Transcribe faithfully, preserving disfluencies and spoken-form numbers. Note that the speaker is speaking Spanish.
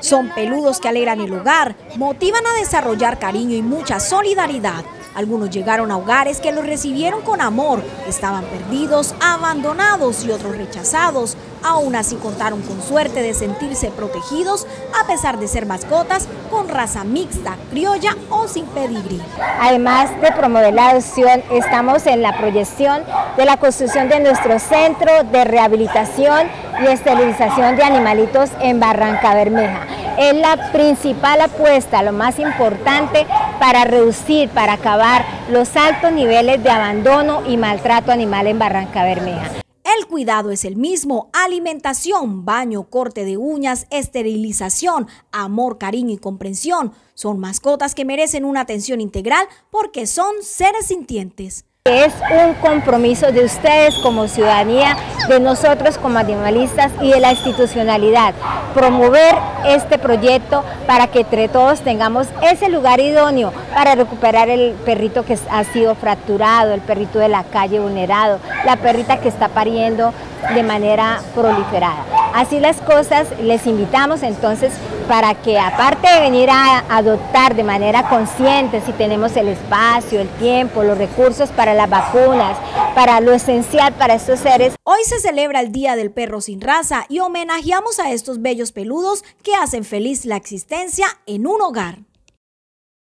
Son peludos que alegran el lugar, motivan a desarrollar cariño y mucha solidaridad. Algunos llegaron a hogares que los recibieron con amor, estaban perdidos, abandonados y otros rechazados. Aún así contaron con suerte de sentirse protegidos a pesar de ser mascotas con raza mixta, criolla o sin pedigrí. Además de promover la adopción, estamos en la proyección de la construcción de nuestro centro de rehabilitación y esterilización de animalitos en Barrancabermeja. Es la principal apuesta, lo más importante para reducir, para acabar los altos niveles de abandono y maltrato animal en Barrancabermeja. El cuidado es el mismo: alimentación, baño, corte de uñas, esterilización, amor, cariño y comprensión. Son mascotas que merecen una atención integral porque son seres sintientes. Es un compromiso de ustedes como ciudadanía, de nosotros como animalistas y de la institucionalidad, promover este proyecto para que entre todos tengamos ese lugar idóneo para recuperar el perrito que ha sido fracturado, el perrito de la calle vulnerado, la perrita que está pariendo de manera proliferada. Así las cosas, les invitamos entonces para que, aparte de venir a adoptar de manera consciente, si tenemos el espacio, el tiempo, los recursos para las vacunas, para lo esencial para estos seres. Hoy se celebra el Día del Perro Sin Raza y homenajeamos a estos bellos peludos que hacen feliz la existencia en un hogar.